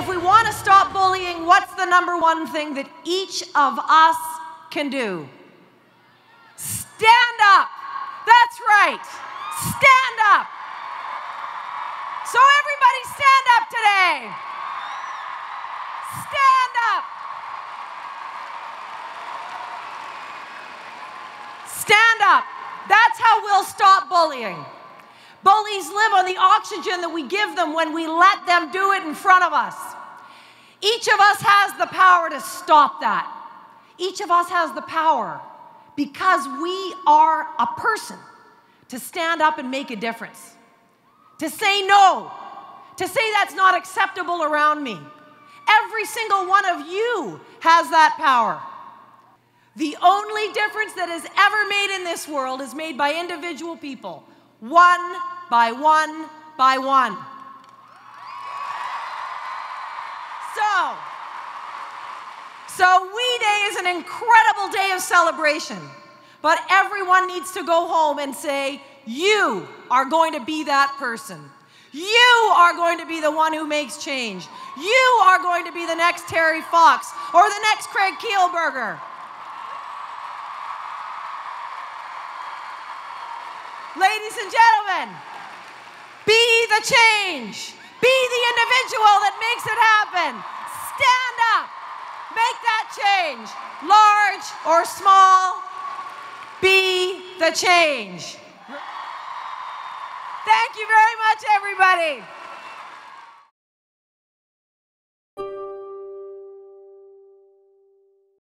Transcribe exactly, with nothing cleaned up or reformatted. if we want to stop bullying, what's the number one thing that each of us can do? Stand up. That's right. Stand up. So everybody stand up today. Stand up. Stand up. That's how we'll stop bullying. Bullies live on the oxygen that we give them when we let them do it in front of us. Each of us has the power to stop that. Each of us has the power, because we are a person, to stand up and make a difference, to say no, to say that's not acceptable around me. Every single one of you has that power. The only difference that is ever made in this world is made by individual people. One by one by one. So, so We Day is an incredible day of celebration, but everyone needs to go home and say, you are going to be that person. You are going to be the one who makes change. You are going to be the next Terry Fox or the next Craig Kielberger. Ladies and gentlemen, be the change. Be the individual that makes it happen. Stand up. Make that change. Large or small, be the change. Thank you very much, everybody.